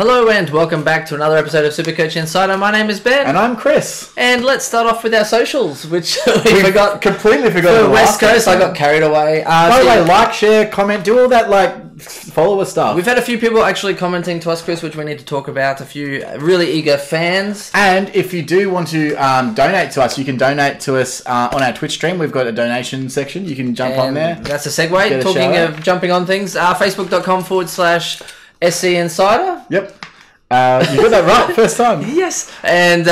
Hello and welcome back to another episode of Supercoach Insider. My name is Ben. And I'm Chris. And let's start off with our socials, which we completely forgot. For West Coast, I got carried away. By the way, like, share, comment, do all that, like, follower stuff. We've had a few people actually commenting to us, Chris, which we need to talk about. A few really eager fans. And if you do want to donate to us, you can donate to us on our Twitch stream. We've got a donation section. You can jump on there. That's a segue. Talking of jumping on things, Facebook.com/SC Insider. Yep. You got that right first time. Yes. And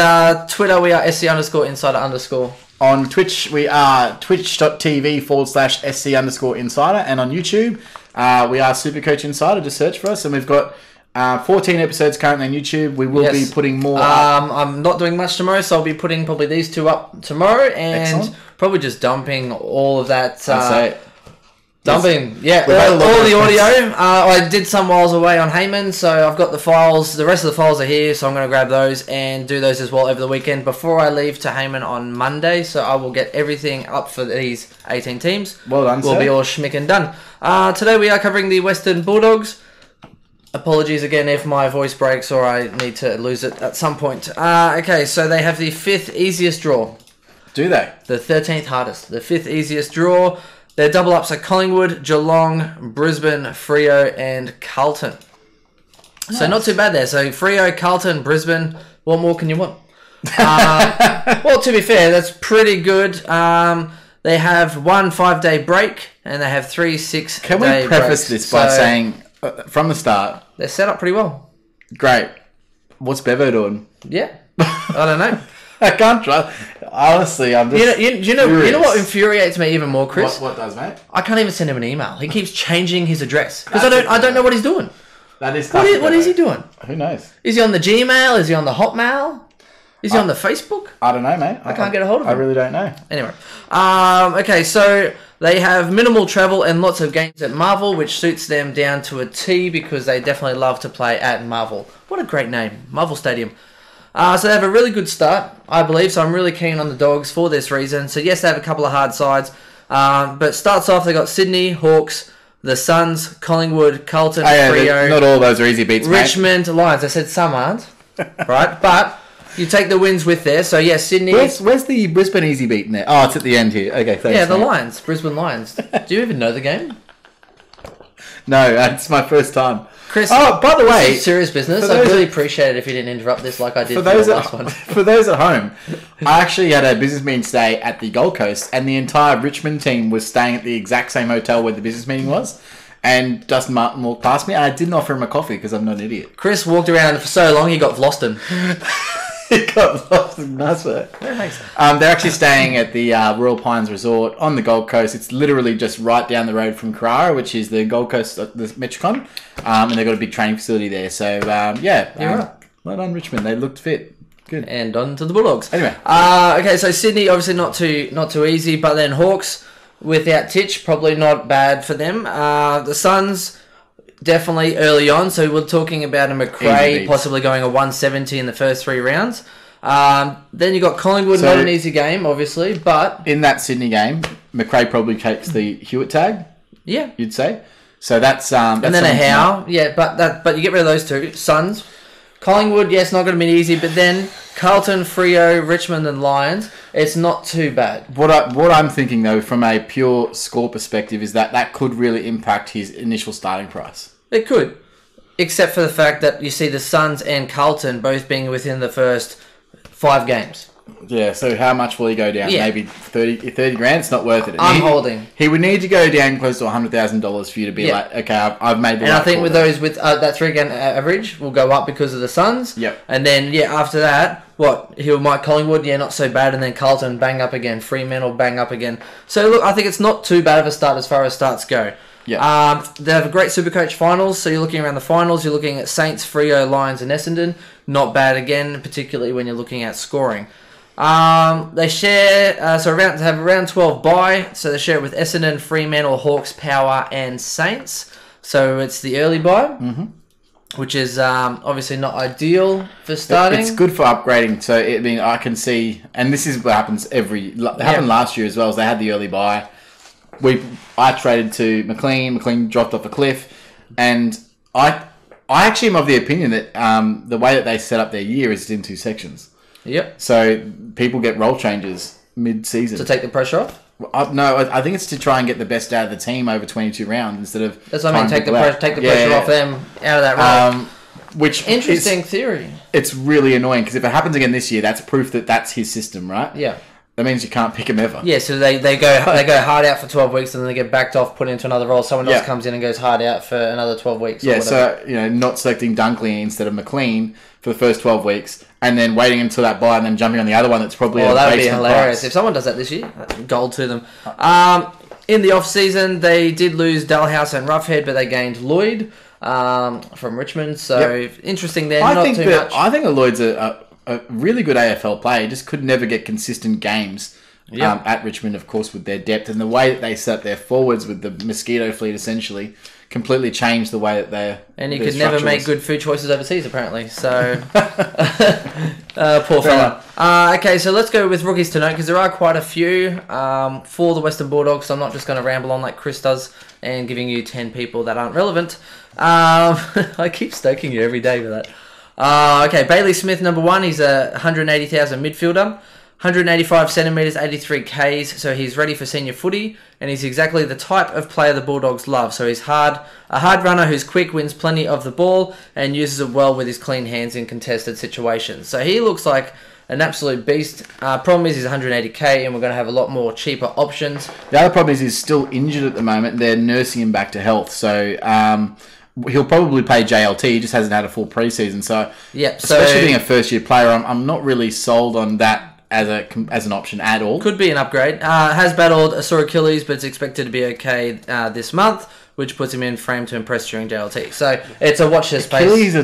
Twitter, we are SC_Insider_. On Twitch, we are twitch.tv/SC_Insider. And on YouTube, we are Supercoach Insider. Just search for us. And we've got 14 episodes currently on YouTube. We will be putting more up. I'm not doing much tomorrow, so I'll be putting probably these two up tomorrow. And probably just dumping all of that. All the audio. I did some while I was away on Hayman, so I've got the files. The rest of the files are here, so I'm going to grab those and do those as well over the weekend before I leave to Hayman on Monday. So I will get everything up for these 18 teams. Well done, sir. We'll be all schmick and done. Today we are covering the Western Bulldogs. Apologies again if my voice breaks or I need to lose it at some point. Okay, so they have the 5th easiest draw. Do they? The 13th hardest. The 5th easiest draw. Their double ups are Collingwood, Geelong, Brisbane, Freo, and Carlton. Nice. So not too bad there. So Freo, Carlton, Brisbane. What more can you want? Well, to be fair, that's pretty good. They have 1 5-day break and they have 3 6-day breaks. Can we preface this by saying, from the start, they're set up pretty well. Great. What's Bevo doing? Yeah, I don't know. I can't trust. Honestly, I'm just. You know what infuriates me even more, Chris? What does, mate? I can't even send him an email. He keeps changing his address because I don't know what he's doing. That is. What is he doing? Who knows? Is he on the Gmail? Is he on the Hotmail? Is he on the Facebook? I don't know, mate. I can't get a hold of him. I really don't know. Anyway, okay, so they have minimal travel and lots of games at Marvel, which suits them down to a T because they definitely love to play at Marvel. What a great name, Marvel Stadium. So they have a really good start, I believe, so I'm really keen on the Dogs for this reason. So yes, they have a couple of hard sides, but starts off, they got Sydney, Hawks, the Suns, Collingwood, Carlton, Freo. Not all those are easy beats, Richmond, mate. Lions, I said some aren't, right? But you take the wins with there, so yes, Sydney. Where's the Brisbane easy beat in there? Oh, it's at the end here. Okay, thanks. Yeah, the Lions, Brisbane Lions. Do you even know the game? No, it's my first time. Chris, oh, by the way, serious business. I'd really appreciate it if you didn't interrupt this like I did for the last one. For those at home, I actually had a business meeting today at the Gold Coast, and the entire Richmond team was staying at the exact same hotel where the business meeting was. And Justin Martin walked past me, and I didn't offer him a coffee because I'm not an idiot. Chris walked around for so long, he got Vlosten. He got lost. Nice work. Yeah, thanks. They're actually staying at the Royal Pines Resort on the Gold Coast. It's literally just right down the road from Carrara, which is the Gold Coast, the Metricon, and they've got a big training facility there. So, well done, Richmond. They looked fit. Good. And on to the Bulldogs. Anyway. Okay, so Sydney, obviously not too easy, but then Hawks, without Titch, probably not bad for them. The Suns... definitely early on, so we're talking about a Macrae possibly going a 170 in the first 3 rounds. Then you got Collingwood, so not an easy game, obviously, but... in that Sydney game, Macrae probably takes the Hewitt tag, yeah, you'd say. So that's and then a Howe, yeah, but you get rid of those two. Suns. Collingwood, yes, not going to be easy, but then Carlton, Freo, Richmond and Lions, it's not too bad. What I'm thinking, though, from a pure score perspective, is that could really impact his initial starting price. It could, except for the fact that you see the Suns and Carlton both being within the first 5 games. Yeah, so how much will he go down? Yeah. Maybe 30 grand? It's not worth it. I'm holding. He would need to go down close to $100,000 for you to be like, okay, I've made the right. And I think with those, with that 3 grand average, will go up because of the Suns. Yep. And then, after that, he'll might Collingwood, not so bad, and then Carlton, bang up again. Fremantle, bang up again. So, look, I think it's not too bad of a start as far as starts go. Yep. They have a great Supercoach finals, so you're looking around the finals, you're looking at Saints, Freo, Lions, and Essendon. Not bad again, particularly when you're looking at scoring. They share, they have around 12 bye, so they share it with Essendon, Fremantle, Hawks, Power, and Saints. So it's the early bye, which is obviously not ideal for starting. It's good for upgrading. So I can see, and this is what happens happened last year as well. Is they had the early bye. I traded to McLean. McLean dropped off a cliff, and I I actually am of the opinion that the way that they set up their year is in two sections. Yep. So people get role changes mid-season. To take the pressure off? No, I think it's to try and get the best out of the team over 22 rounds instead of... That's what I mean, take the pressure off them, out of that role. Which interesting theory. It's really annoying, because if it happens again this year, that's proof that that's his system, right? Yeah. That means you can't pick him ever. Yeah, so they go hard out for 12 weeks and then they get backed off, put into another role. Someone else comes in and goes hard out for another 12 weeks. Yeah, or so, not selecting Dunkley instead of McLean for the first 12 weeks and then waiting until that bye and then jumping on the other one that's probably... Oh, that would be hilarious. Price. If someone does that this year, gold to them. In the off-season, they did lose Dalhouse and Roughhead, but they gained Lloyd from Richmond. So interesting there, not too much. I think the Lloyd's a really good AFL player, just could never get consistent games at Richmond, of course, with their depth. And the way that they set up their forwards with the mosquito fleet, essentially, completely changed the way that they're... And you could never make good food choices overseas, apparently. So, poor fella. Okay, so let's go with rookies to note, because there are quite a few for the Western Bulldogs. So I'm not just going to ramble on like Chris does and giving you 10 people that aren't relevant. I keep stoking you every day with that. Okay, Bailey Smith, number one. He's a 180,000 midfielder, 185 centimetres, 83 Ks, so he's ready for senior footy, and he's exactly the type of player the Bulldogs love. So he's a hard runner who's quick, wins plenty of the ball, and uses it well with his clean hands in contested situations. So he looks like an absolute beast. Problem is he's 180K, and we're going to have a lot more cheaper options. The other problem is he's still injured at the moment. They're nursing him back to health, so... he'll probably play JLT. He just hasn't had a full preseason, so especially being a first-year player, I'm not really sold on that as an option at all. Could be an upgrade. Has battled a sore Achilles, but it's expected to be okay this month, which puts him in frame to impress during JLT. So it's a watch this space.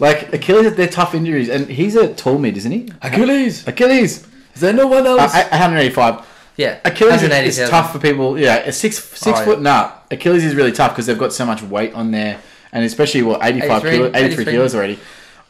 Achilles, they're tough injuries, and he's a tall mid, isn't he? Achilles. Is there no one else? 185. Yeah, Achilles is tough for people. Yeah, a six foot and up. Achilles is really tough because they've got so much weight on there, and especially 83 kilos already.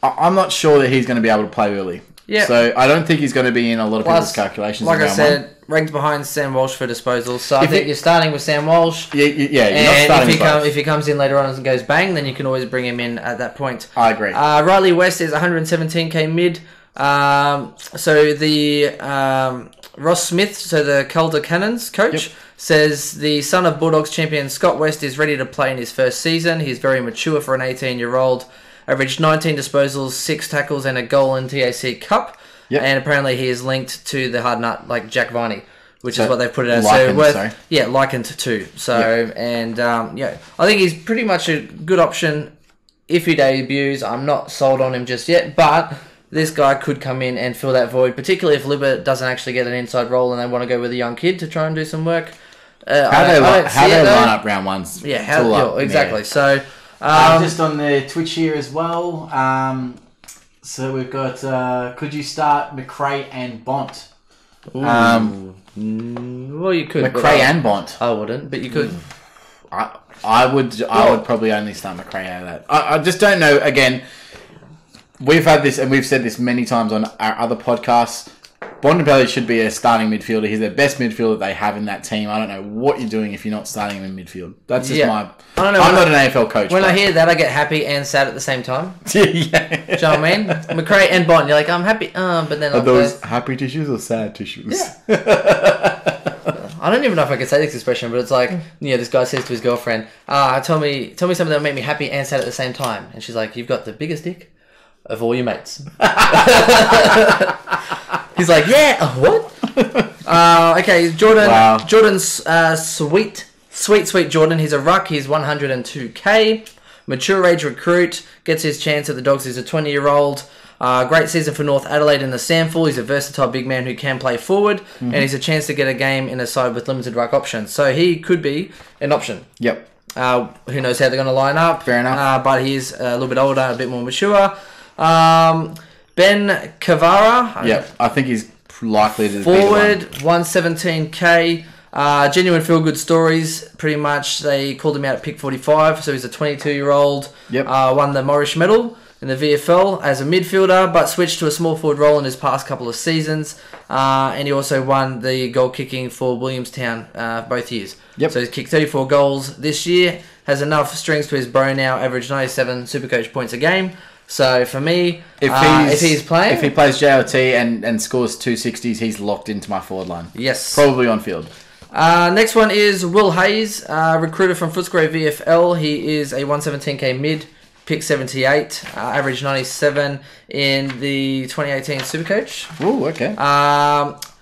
I'm not sure that he's going to be able to play early. Yeah. So I don't think he's going to be in a lot of people's calculations. Like I said, ranked behind Sam Walsh for disposals. So I think you're starting with Sam Walsh. Yeah. You're not starting if he comes in later on and goes bang, then you can always bring him in at that point. I agree. Riley West is 117K mid. So the Ross Smith, so the Calder Cannons coach, says the son of Bulldogs champion Scott West is ready to play in his first season. He's very mature for an 18-year-old. Averaged 19 disposals, 6 tackles, and a goal in TAC Cup. Yep. And apparently he is linked to the hard nut like Jack Viney, which is what they've put it as. Likened to. I think he's pretty much a good option if he debuts. I'm not sold on him just yet, but... this guy could come in and fill that void, particularly if Libba doesn't actually get an inside role and they want to go with a young kid to try and do some work. How they line up round ones. Yeah, exactly. So just on the Twitch here as well. So we've got, could you start Macrae and Bont? Well, you could. Macrae and Bont. I wouldn't, but you could. I would probably only start Macrae out of that. I just don't know. Again. We've had this, and we've said this many times on our other podcasts. Bontempelli should be a starting midfielder. He's the best midfielder they have in that team. I don't know what you're doing if you're not starting him in midfield. That's just my... I don't know, I'm not an AFL coach. When I hear that, I get happy and sad at the same time. Yeah. Do you know what I mean? Macrae and Bont, you're like, I'm happy, but then... Are those happy tissues or sad tissues? Yeah. I don't even know if I can say this expression, but it's like, this guy says to his girlfriend, tell me something that'll make me happy and sad at the same time. And she's like, you've got the biggest dick of all your mates. He's like, what? Okay, Jordan. Wow. Jordan's sweet Jordan. He's a ruck. He's 102K. Mature age recruit. Gets his chance at the Dogs. He's a 20-year-old. Great season for North Adelaide in the sample. He's a versatile big man who can play forward. Mm-hmm. And he's a chance to get a game in a side with limited ruck options. So he could be an option. Yep. Who knows how they're going to line up. Fair enough. But he's a little bit older, a bit more mature. Ben Cavarra. Yeah, I think he's likely to be the one. 117K. Genuine feel-good stories, pretty much. They called him out at pick 45, so he's a 22-year-old. Yep. Won the Moorish medal. in the VFL as a midfielder, but switched to a small forward role in his past couple of seasons. And he also won the goal kicking for Williamstown both years. Yep. So he's kicked 34 goals this year, has enough strings to his bow now, averaged 97 Supercoach points a game. So for me, if he plays JLT and scores 260s, he's locked into my forward line. Yes. Probably on field. Next one is Will Hayes, recruited from Footscray VFL. He is a 117k mid, pick 78, average 97 in the 2018 Supercoach. Ooh, okay.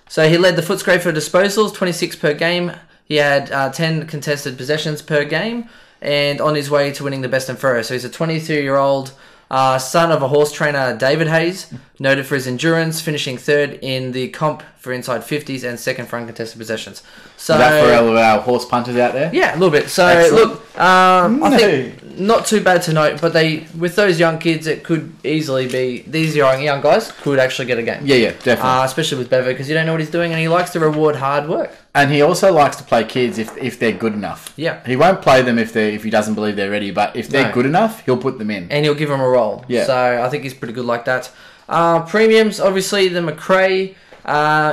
So he led the Footscray for disposals, 26 per game. He had 10 contested possessions per game, and on his way to winning the best in Freo. So he's a 22-year-old son of a horse trainer, David Hayes, noted for his endurance, finishing third in the comp for inside 50s and second for uncontested possessions. So, is that for our horse punters out there? Yeah, a little bit. So, excellent. Look, I think not too bad to note, but with those young kids, it could easily be, these young guys could actually get a game. Yeah, definitely. Especially with Bevo, because you don't know what he's doing, and he likes to reward hard work. And he also likes to play kids if they're good enough. Yeah. He won't play them if he doesn't believe they're ready, but if they're good enough, he'll put them in. And he'll give them a role. Yeah. So I think he's pretty good like that. Premiums, obviously, the Macrae.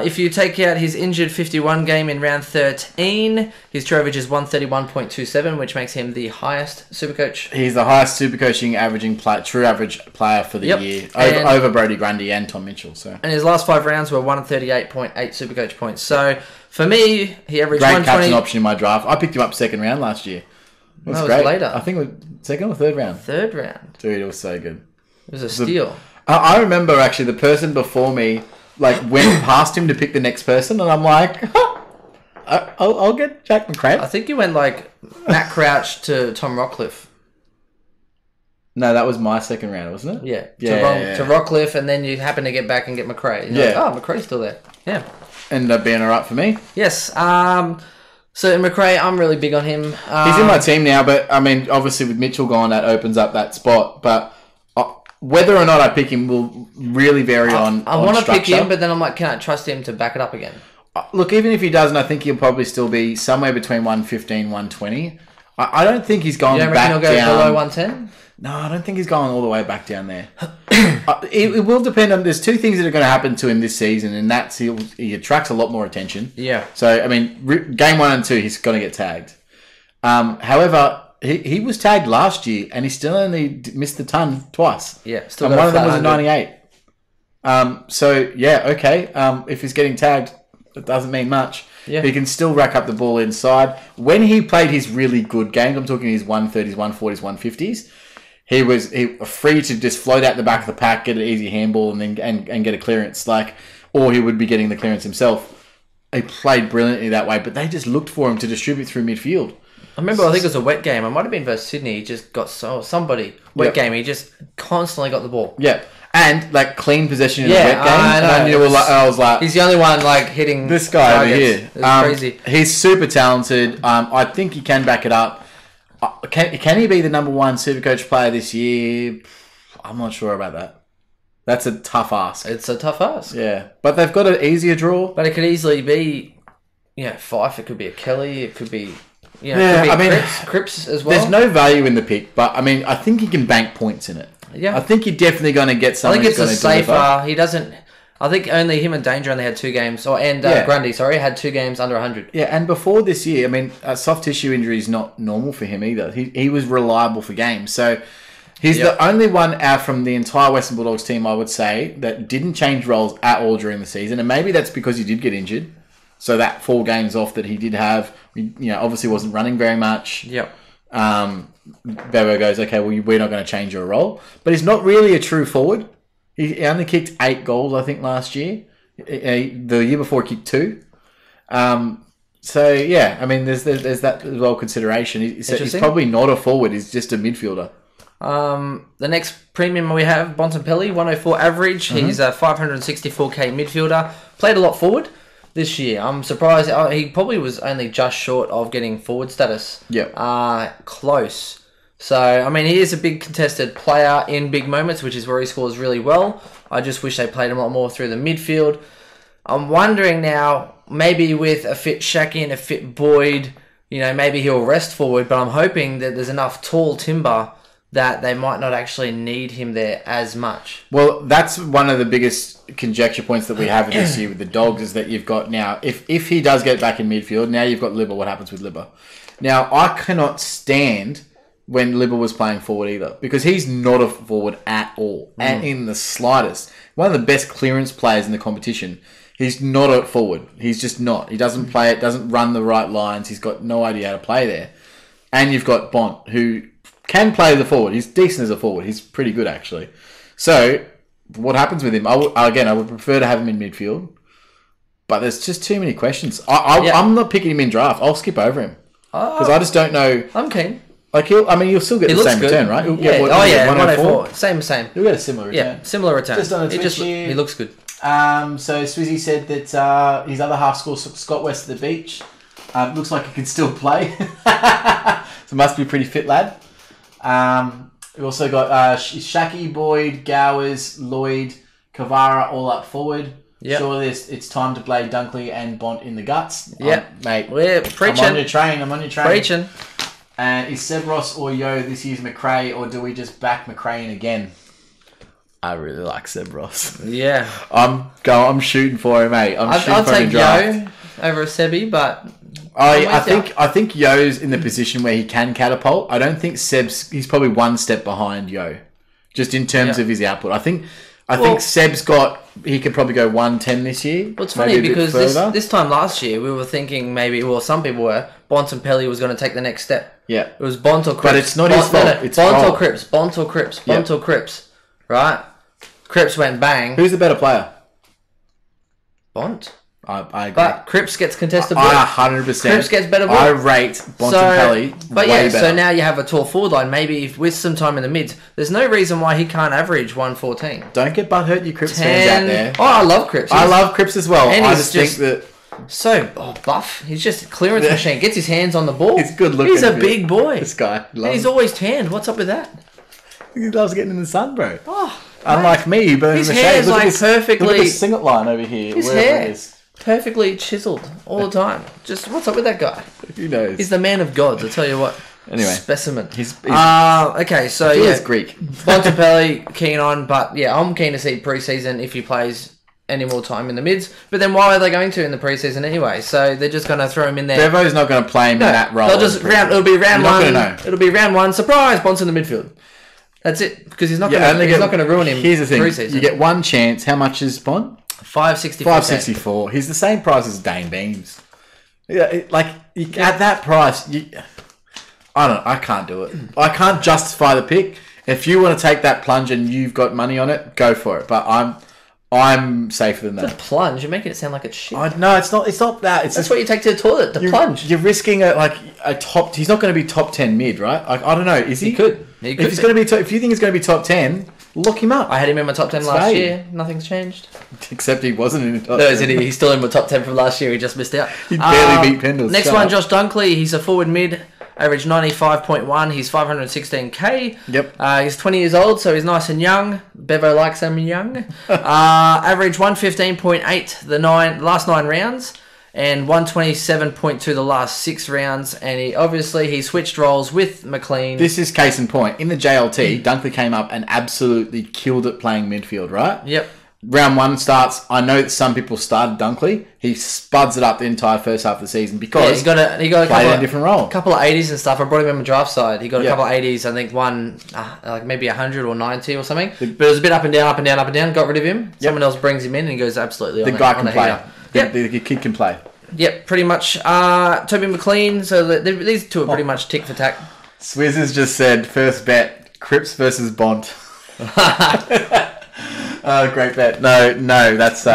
If you take out his injured 51 game in round 13, his true average is 131.27, which makes him the highest Supercoach. He's the highest Supercoaching true average player for the year, over Brodie Grundy and Tom Mitchell. So. And his last 5 rounds were 138.8 Supercoach points. So for me, he averaged 120. Great captain option in my draft. I picked him up second round last year. That was great. Later. I think it was second or third round. Third round. Dude, it was so good. It was a steal. I remember, actually, the person before me went past him to pick the next person, and I'm like, I'll get Jack Macrae. I think you went Matt Crouch to Tom Rockcliffe. No, that was my second round, wasn't it? Yeah. To Rockcliffe, and then you happen to get back and get Macrae. And Macrae's still there. Yeah. Ended up being all right for me. Yes. So Macrae, I'm really big on him. He's in my team now, but, I mean, obviously with Mitchell gone, that opens up that spot, but... whether or not I pick him will really vary on structure. I want to pick him, but then I'm like, can I trust him to back it up again? Look, even if he doesn't, I think he'll probably still be somewhere between 115, 120. I don't think he's going back down. You don't reckon he'll go below 110? No, I don't think he's going all the way back down there. It will depend on... There's two things that are going to happen to him this season, and that's he attracts a lot more attention. Yeah. So, I mean, game 1 and 2, he's going to get tagged. However... He was tagged last year, and he still only missed the ton twice. Yeah, still. And one of them was a 98. So yeah, okay. If he's getting tagged, it doesn't mean much. Yeah. He can still rack up the ball inside. When he played his really good games, I'm talking his 130s, 140s, 150s. He was free to just float out the back of the pack, get an easy handball, and then and get a clearance. Or he would be getting the clearance himself. He played brilliantly that way, but they just looked for him to distribute through midfield. I remember, I think it was a wet game. It might have been versus Sydney. He just got game. He just constantly got the ball. Yeah, and clean possession in a wet game. I knew. I was like, he's the only one hitting this guy targets. Over here. It's crazy. He's super talented. I think he can back it up. Can he be the number one Supercoach player this year? I'm not sure about that. That's a tough ask. It's a tough ask. Yeah, but they've got an easier draw. But it could easily be, Fife. It could be a Kelly. It could be. Cripps as well. There's no value in the pick, but, I mean, I think he can bank points in it. Yeah. I think you're definitely going to get something. I think it's a safer... He doesn't... I think only him and Danger only had 2 games... Grundy, sorry, had 2 games under 100. Yeah, and before this year, I mean, soft tissue injury is not normal for him either. He was reliable for games, so... He's the only one out from the entire Western Bulldogs team, I would say, that didn't change roles at all during the season, and maybe that's because he did get injured. So that 4 games off that he did have, obviously wasn't running very much. Yep. Bevo goes, okay, well, we're not going to change your role. But he's not really a true forward. He only kicked 8 goals, I think, last year. The year before, he kicked 2. So, yeah, I mean, there's that as well consideration. He's probably not a forward. He's just a midfielder. The next premium we have, Bontempelli, 104 average. Mm-hmm. He's a 564k midfielder. Played a lot forward. This year, I'm surprised. He probably was only just short of getting forward status. Yeah. Close. So, I mean, he is a big contested player in big moments, which is where he scores really well. I just wish they played him a lot more through the midfield. I'm wondering now, maybe with a fit Shaq in, a fit Boyd, maybe he'll rest forward, but I'm hoping that there's enough tall timber that they might not actually need him there as much. Well, that's one of the biggest conjecture points that we have this year with the Dogs, is that you've got now, if he does get back in midfield, now you've got Libba. What happens with Libba? Now, I cannot stand when Libba was playing forward either, because he's not a forward at all, and in the slightest. One of the best clearance players in the competition. He's not a forward. He's just not. He doesn't play it, doesn't run the right lines. He's got no idea how to play there. And you've got Bont, who can play the forward. He's decent as a forward. He's pretty good, actually. So, what happens with him? I would prefer to have him in midfield. But there's just too many questions. I'm not picking him in draft. I'll skip over him. Because I just don't know. I'm keen. Like, you'll still get the same return, right? He'll get 104. Same. You'll get a similar return. Yeah, similar return. Just on he looks good. So Swizzy said that his other half scores Scott West at the beach. Looks like he can still play. So must be a pretty fit lad. We've also got Shaki, Boyd, Gowers, Lloyd, Cavarra all up forward. Yep. Sure, it's time to play Dunkley and Bont in the guts. Yeah, mate. We're preaching. I'm on your train. Preaching. And is Sebros or Yo this year's Macrae, or do we just back Macrae in again? I really like Sebros. Yeah. I'm shooting for him, mate. I'll take Yo over a Sebi, but I think Yo's in the position where he can catapult. I don't think Seb's. He's probably one step behind Yo, just in terms of his output. I think Seb's got. He could probably go 110 this year. Well, it's funny because this time last year we were thinking some people were Bontempelli was going to take the next step. Yeah. It was Bont or Cripps. But it's not his fault. No. It's Bont or Cripps. Right. Cripps went bang. Who's the better player? Bont. I agree. But Cripps gets contested ball. 100%. Cripps gets better ball. I rate Bontempelli better. So now you have a tall forward line. Maybe with some time in the mids, there's no reason why he can't average 114. Don't get butthurt, you Cripps fans out there. Oh, I love Cripps. I love Cripps as well. And I just think that... buff. He's just a clearance machine. Gets his hands on the ball. He's good looking. He's a big boy. This guy. And he's always tanned. What's up with that? He loves getting in the sun, bro. Oh, unlike me, but his hair is like perfectly... Look at the singlet line over here. His hair is perfectly chiseled all the time. Just what's up with that guy? Who knows? He's the man of gods, I tell you what. Anyway, specimen. Okay, so he is Greek. Bontempelli keen on, but yeah, I'm keen to see preseason if he plays any more time in the mids. But then why are they going to in the preseason anyway? So they're just going to throw him in there. Bevo's not going to play him in that role. They'll just round one. It'll be round one. Surprise! Bont's in the midfield. That's it, because he's not going to ruin him. Here's the thing: you get one chance. How much is Bont? 564. 564. He's the same price as Dane Beams. Yeah, at that price, I don't know. I can't do it. I can't justify the pick. If you want to take that plunge and you've got money on it, go for it. But I'm safer than that. The plunge? You're making it sound like it's shit. No, it's not. It's not that. That's what you take to the toilet. The plunge. You're risking a top. He's not going to be top 10 mid, right? I don't know. Is he? He could. If you think he's going to be top 10. Lock him up. I had him in my top 10 last year. Nothing's changed. Except he wasn't in the top 10. No, he's still in my top 10 from last year. He just missed out. He barely beat Pendles. Next one, Josh Dunkley. He's a forward mid. Average 95.1. He's 516K. Yep. He's 20 years old, so he's nice and young. Bevo likes him young. Average 115.8 the last nine rounds. And 127.2 the last six rounds, and he switched roles with McLean. This is case in point. In the JLT, Dunkley came up and absolutely killed it playing midfield, right? Yep. Round one starts. I know that some people started Dunkley. He spuds it up the entire first half of the season because he got a couple of different role, couple of 80s and stuff. I brought him in my draft side. He got a couple of 80s. I think one like maybe 100 or 90 or something. But it was a bit up and down. Got rid of him. Someone else brings him in and he goes absolutely. The kid can play. Yep, pretty much. Toby McLean. So these two are pretty much tick for tack. Swizz has just said first bet: Cripps versus Bont. Great bet. No, that's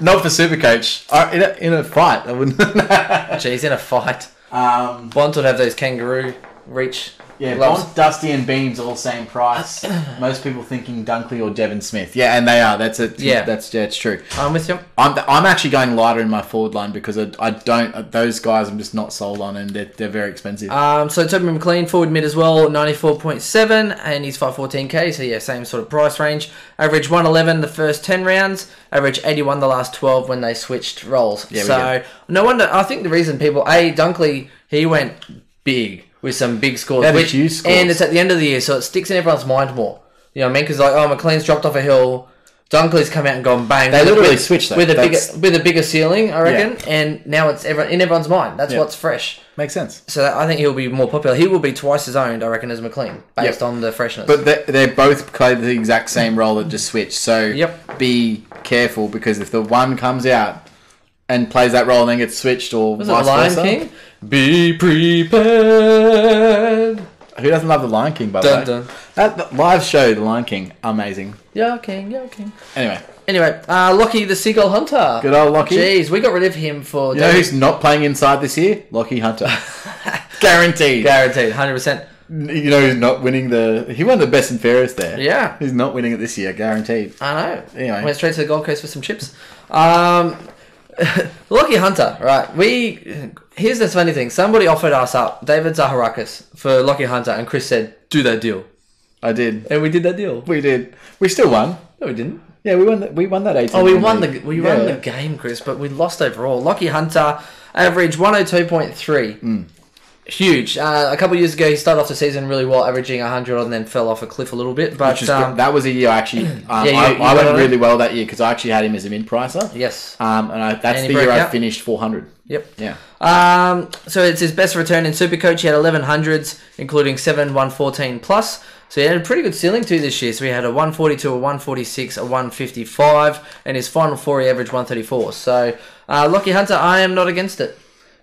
not for Supercoach. In a fight, I wouldn't. Jeez, in a fight. Bont would have those kangaroo reach. Yeah, gloves. Bont, Dusty, and Beams all same price. Most people thinking Dunkley or Devin Smith. Yeah, and they are. That's it. Yeah, that's true. I'm with you. I'm actually going lighter in my forward line because I don't those guys. I'm just not sold on, and they're very expensive. So Toby McLean forward mid as well, 94.7, and he's 514K. So yeah, same sort of price range. Average 111 the first 10 rounds. Average 81 the last 12 when they switched roles. Yeah, so no wonder. I think the reason Dunkley went big. with some big scores. Which, huge scores. And it's at the end of the year, so it sticks in everyone's mind more. You know what I mean? Because like, oh, McLean's dropped off a hill. Dunkley's come out and gone bang. They literally switched that. With a bigger ceiling, I reckon, yeah. And now it's in everyone's mind. That's what's fresh. Makes sense. So I think he'll be more popular. He will be twice as owned, I reckon, as McLean, based on the freshness. But they both play the exact same role that just switched. So be careful, because if the one comes out and plays that role and then gets switched or vice versa. Lion King? Be prepared. Who doesn't love The Lion King, by the way? That live show, The Lion King, amazing. Yo, King. Anyway, Lachie the Seagull Hunter. Good old Lachie. Jeez, we got rid of him for... You know who's not playing inside this year? Lachie Hunter. Guaranteed, 100%. You know who's not winning the... He won the best and fairest there. Yeah. He's not winning it this year, guaranteed. I know. Anyway. Went straight to the Gold Coast for some chips. Lachie Hunter, right. Here's the funny thing. Somebody offered us up David Zaharakis for Lachie Hunter, and Chris said, do that deal. I did. And we did that deal. We did. We still won. No, we didn't. Yeah, we won that 18. Oh, we won the game, Chris, but we lost overall. Lachie Hunter, average 102.3. Huge. A couple of years ago, he started off the season really well, averaging 100, and then fell off a cliff a little bit. But that was a year I actually... I went really well that year, because I actually had him as a mid-pricer. Yes. And that's the year I finished 400. Yep. Yeah. So it's his best return in Supercoach. He had 1100s, including 7 114+. So he had a pretty good ceiling too this year. So he had a 142, a 146, a 155, and his final four he averaged 134. So Lachie Hunter, I am not against it.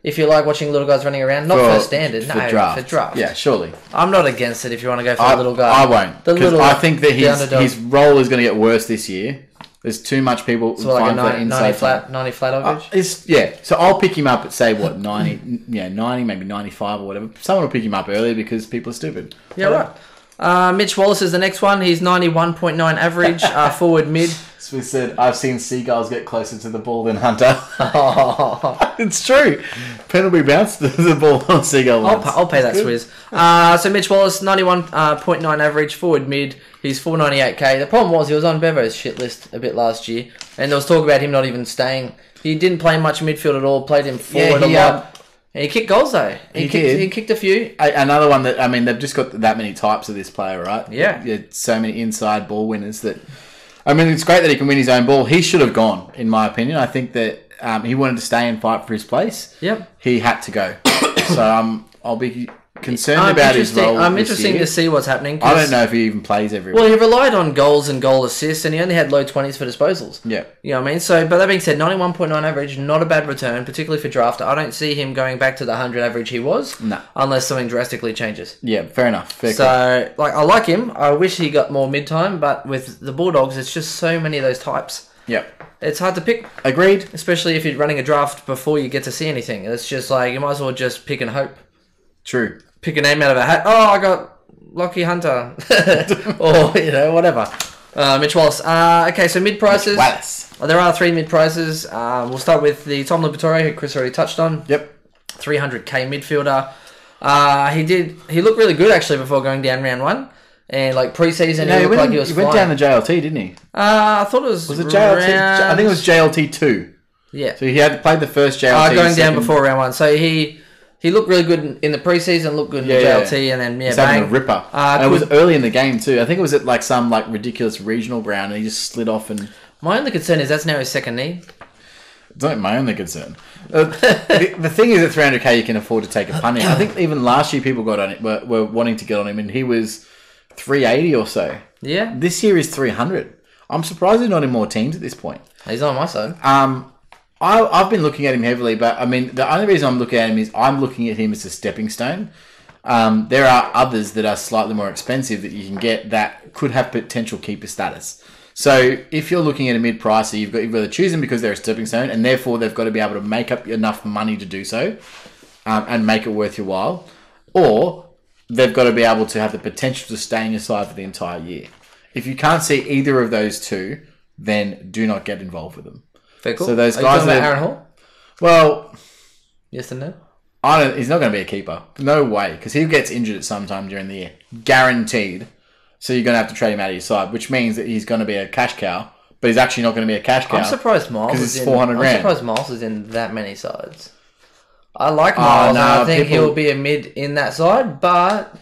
If you like watching little guys running around, not for standard, for draft. Yeah, surely. I'm not against it if you want to go for the little guy. I won't. Because I think that his role is going to get worse this year. There's too much people. So like a 90 flat average? Yeah. So I'll pick him up at, say, what, 90, yeah, 90, maybe 95 or whatever. Someone will pick him up earlier because people are stupid. Yeah, right. Mitch Wallace is the next one. He's 91.9 average, forward mid. So we said, I've seen seagulls get closer to the ball than Hunter. It's true. Penalty bounced the ball on seagull once. I'll pay that swizz. So Mitch Wallace, 91.9 average, forward mid. He's 498k. The problem was he was on Bevo's shit list a bit last year, and there was talk about him not even staying. He didn't play much midfield at all. Played him forward a lot. And he kicked goals, though. He kicked a few. Another one that, I mean, they've just got that many types of this player, right? Yeah. So many inside ball winners that... I mean, it's great that he can win his own ball. He should have gone, in my opinion. I think that he wanted to stay and fight for his place. Yep. He had to go. So I'll be concerned about his role. I'm interested to see what's happening. I don't know if he even plays everywhere. Well, he relied on goals and goal assists, and he only had low 20s for disposals. Yeah. You know what I mean? So, but that being said, 91.9 average, not a bad return, particularly for draft. I don't see him going back to the 100 average he was. No. Unless something drastically changes. Yeah, fair enough. I like him. I wish he got more mid-time, but with the Bulldogs, it's just so many of those types. Yeah. It's hard to pick. Agreed. Especially if you're running a draft before you get to see anything. It's just like, you might as well just pick and hope. True. Pick a name out of a hat. Oh, I got Lachie Hunter. Or, you know, whatever. Mitch Wallace. Okay, so mid-prices. There are three mid-prices. We'll start with the Tom Liberatore, who Chris already touched on. Yep. 300k midfielder. He looked really good, actually, before going down round one. And, like, pre-season, he looked like he was flying. He went down to JLT, didn't he? I thought it was... Was it JLT? I think it was JLT 2. Yeah. So he had played the first JLT. Going down before round one. So He looked really good in the preseason, looked good in the JLT, and then, he's having a ripper. And it was early in the game, too. I think it was at, like, some, like, ridiculous regional ground, and he just slid off and... My only concern is that's now his second knee. It's not my only concern. The thing is, at 300k, you can afford to take a punt. I think even last year, people got on it, were wanting to get on him, and he was 380 or so. Yeah. This year is 300. I'm surprised he's not in more teams at this point. He's on my side. I've been looking at him heavily, but I mean, the only reason I'm looking at him is I'm looking at him as a stepping stone. There are others that are slightly more expensive that you can get that could have potential keeper status. So if you're looking at a mid-pricer, you've got to choose them because they're a stepping stone, and therefore they've got to be able to make up enough money to do so and make it worth your while, or they've got to be able to have the potential to stay in your side for the entire year. If you can't see either of those two, then do not get involved with them. Cool. So those guys. Are you talking about Aaron Hall? Well, yes and no. He's not going to be a keeper. No way, because he gets injured at some time during the year, guaranteed. So you're going to have to trade him out of your side, which means that he's going to be a cash cow. But he's actually not going to be a cash cow. I'm surprised Miles is in that many sides. I like Miles. I think he'll be a mid in that side, but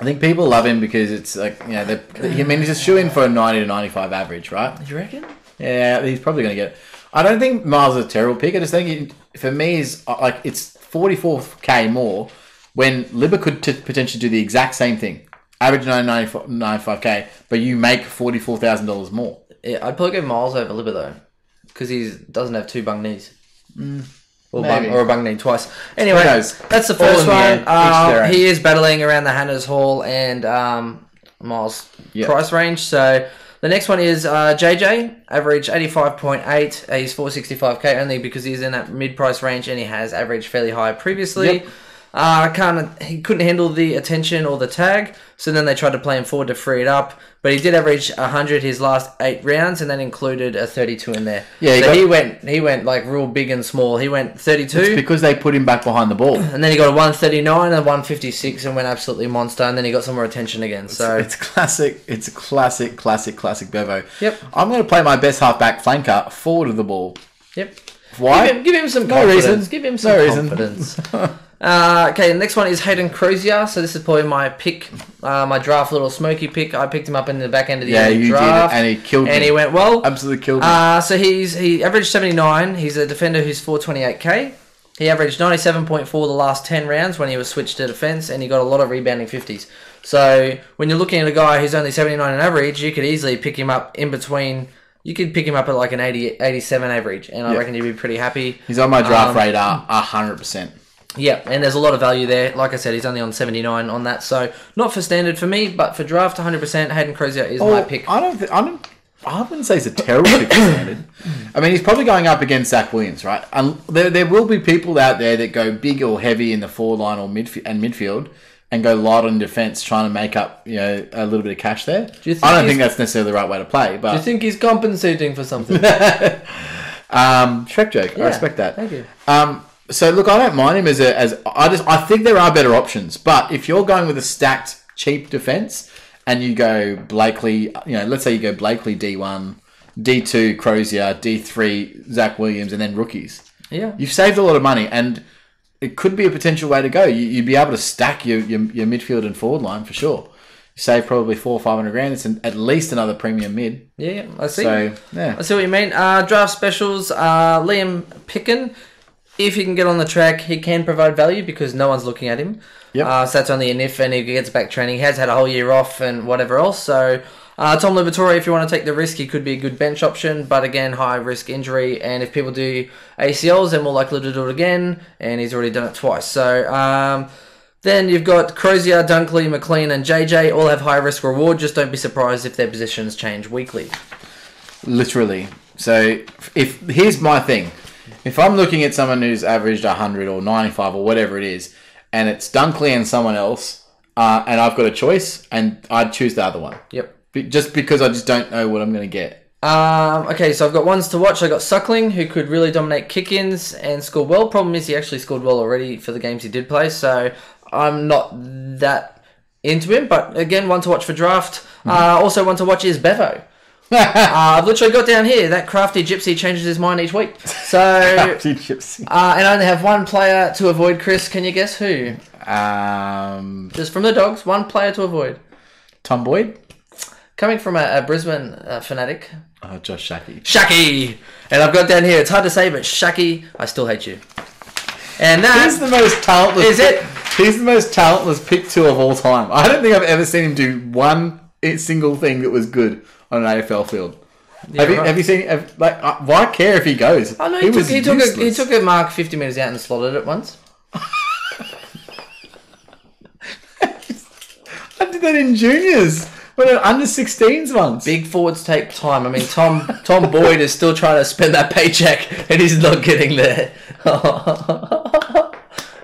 I think people love him because it's like, you know, I mean, he's a shoe-in for a 90 to 95 average, right? You reckon? Yeah, he's probably going to get it. I don't think Miles is a terrible pick. I just think, for me, is like it's 44k more when Libba could potentially do the exact same thing, average 95k, but you make $44,000 more. Yeah, I'd probably give Miles over Libba though, because he doesn't have two bung knees. Mm. Or a bung knee twice. Anyway, that's the first one. He is battling around the Hannah's Hall and Miles price range. So the next one is JJ, average 85.8. He's 465k only because he's in that mid-price range and he has averaged fairly high previously. Yep. He couldn't handle the attention or the tag, so then they tried to play him forward to free it up. But he did average 100 his last 8 rounds, and that included a 32 in there. Yeah, he went like real big and small. He went 32. It's because they put him back behind the ball. And then he got a 139 and a 156 and went absolutely monster. And then he got some more attention again. So it's classic Bevo. Yep. I'm going to play my best halfback flanker forward of the ball. Yep. Why? Give him some confidence. No reason. Give him some confidence. Okay, the next one is Hayden Crozier. So this is probably my pick, my draft little smoky pick. I picked him up in the back end of the draft. Yeah, you did, and he killed me. And he went well. Absolutely killed me. So he averaged 79. He's a defender who's 428k. He averaged 97.4 the last 10 rounds when he was switched to defence, and he got a lot of rebounding 50s. So when you're looking at a guy who's only 79 on average, you could easily pick him up in between. You could pick him up at like an 87 average, and I reckon you'd be pretty happy. He's on my draft radar 100%. Yeah, and there's a lot of value there. Like I said, he's only on 79 on that, so not for standard for me, but for draft 100%, Hayden Crozier is my pick. I wouldn't say he's a terrible pick for standard. I mean, he's probably going up against Zach Williams, right? And there will be people out there that go big or heavy in the forward line or midfield, and go light on defence, trying to make up a little bit of cash there. I don't think that's necessarily the right way to play. But do you think he's compensating for something? Shrek joke. Yeah, I respect that. Thank you. So look, I don't mind him I think there are better options, but if you're going with a stacked cheap defence and you go Blakely, let's say you go Blakely D1, D2 Crozier, D3 Zach Williams, and then rookies. Yeah, you've saved a lot of money, and it could be a potential way to go. You'd be able to stack your midfield and forward line for sure. Save probably 400 or 500 grand. It's at least another premium mid. Yeah, I see. So, yeah, I see what you mean. Draft specials. Liam Picken. If he can get on the track, he can provide value because no one's looking at him. Yep. So that's only an if, and he gets back training. He has had a whole year off and whatever else. So Tom Liberatore, if you want to take the risk, he could be a good bench option. But again, high risk injury. And if people do ACLs, they're more likely to do it again. And he's already done it twice. So then you've got Crozier, Dunkley, McLean, and JJ. All have high risk reward. Just don't be surprised if their positions change weekly. Literally. So here's my thing. If I'm looking at someone who's averaged 100 or 95 or whatever it is, and it's Dunkley and someone else, and I've got a choice, and I'd choose the other one. Yep. Just because I just don't know what I'm going to get. Okay, so I've got ones to watch. I got Suckling, who could really dominate kick-ins and score well. Problem is he actually scored well already for the games he did play, so I'm not that into him. But again, one to watch for draft. Mm-hmm. Also one to watch is Bevo. I've literally got down here that crafty gypsy changes his mind each week. So crafty gypsy. And I only have one player to avoid, Chris. Can you guess who? Just from the Dogs, one player to avoid. Tom Boyd. Coming from a Brisbane fanatic. Oh, Josh Shackey. Shackey! And I've got down here, it's hard to say, but Shackey, I still hate you. And that is the most talentless. Is it? He's the most talentless pick two of all time. I don't think I've ever seen him do one single thing that was good on an AFL field. Yeah, have you seen? Why care if he goes? I know he took a mark 50 metres out and slotted it once. I did that in juniors, but at under 16s once. Big forwards take time. I mean, Tom Boyd is still trying to spend that paycheck, and he's not getting there.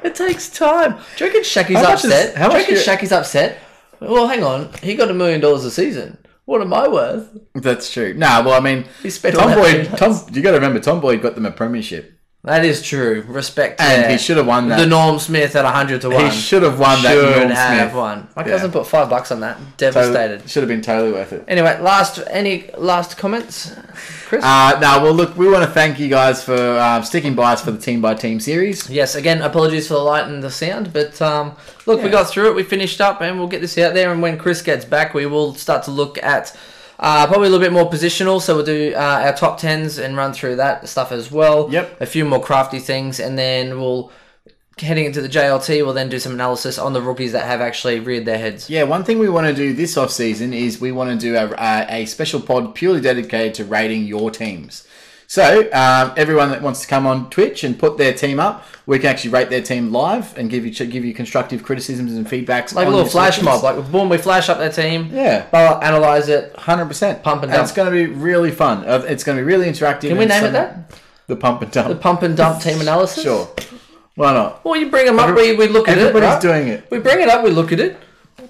It takes time. Do you reckon Shacky's upset? Do you reckon Shacky's upset? Well, hang on. He got $1 million a season. What am I worth? That's true. Nah, well, I mean, Tom Boyd. You got to remember, Tom Boyd got them a premiership. That is true. Respect. And he should have won that. The Norm Smith at 100 to 1. He should have won that. Should have won. My cousin put $5 on that. Devastated. So should have been totally worth it. Anyway, any last comments, Chris? No. Well, look, we want to thank you guys for sticking by us for the team by team series. Yes. Again, apologies for the light and the sound, but look, we got through it. We finished up, and we'll get this out there. And when Chris gets back, we will start to look at. Probably a little bit more positional, so we'll do our top 10s and run through that stuff as well. Yep. A few more crafty things, and then we'll, heading into the JLT, we'll then do some analysis on the rookies that have actually reared their heads. Yeah, one thing we want to do this off-season is we want to do a special pod purely dedicated to rating your teams. So, everyone that wants to come on Twitch and put their team up, we can actually rate their team live and give you constructive criticisms and feedbacks. Like a little flash mob. Like, boom, we flash up their team. Yeah. But analyze it. 100%. Pump and dump. And it's going to be really fun. It's going to be really interactive. Can we name it that? The Pump and Dump. The Pump and Dump team analysis? Sure. Why not? Well, you bring them up, we look at it. Everybody's doing it. We bring it up, we look at it.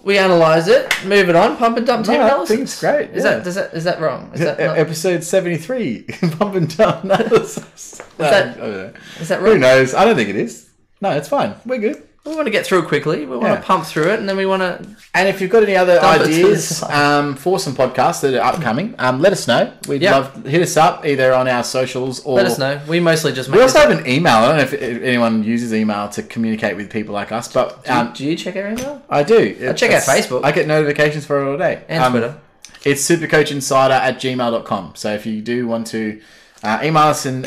We analyze it, move it on. Pump and Dump team analysis. I think it's great. Yeah. Is that wrong? Is that not... Episode 73, Pump and Dump analysis. Is that wrong? Who knows? I don't think it is. No, it's fine. We're good. We want to get through quickly. We want to pump through it, and then we want to. And if you've got any other ideas for some podcasts that are upcoming, let us know. We'd love, hit us up either on our socials or let us know. We mostly just make. We also have an email. I don't know if anyone uses email to communicate with people like us, but do you check our email? I do. I check our Facebook. I get notifications for it all day and Twitter. It's supercoachinsider@gmail.com. So if you do want to. Email us and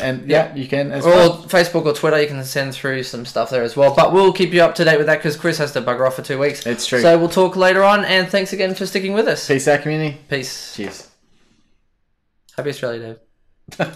you can as well. Or Facebook or Twitter, you can send through some stuff there as well. But we'll keep you up to date with that because Chris has to bugger off for 2 weeks. It's true. So we'll talk later on, and thanks again for sticking with us. Peace out, community. Peace. Cheers. Happy Australia Day.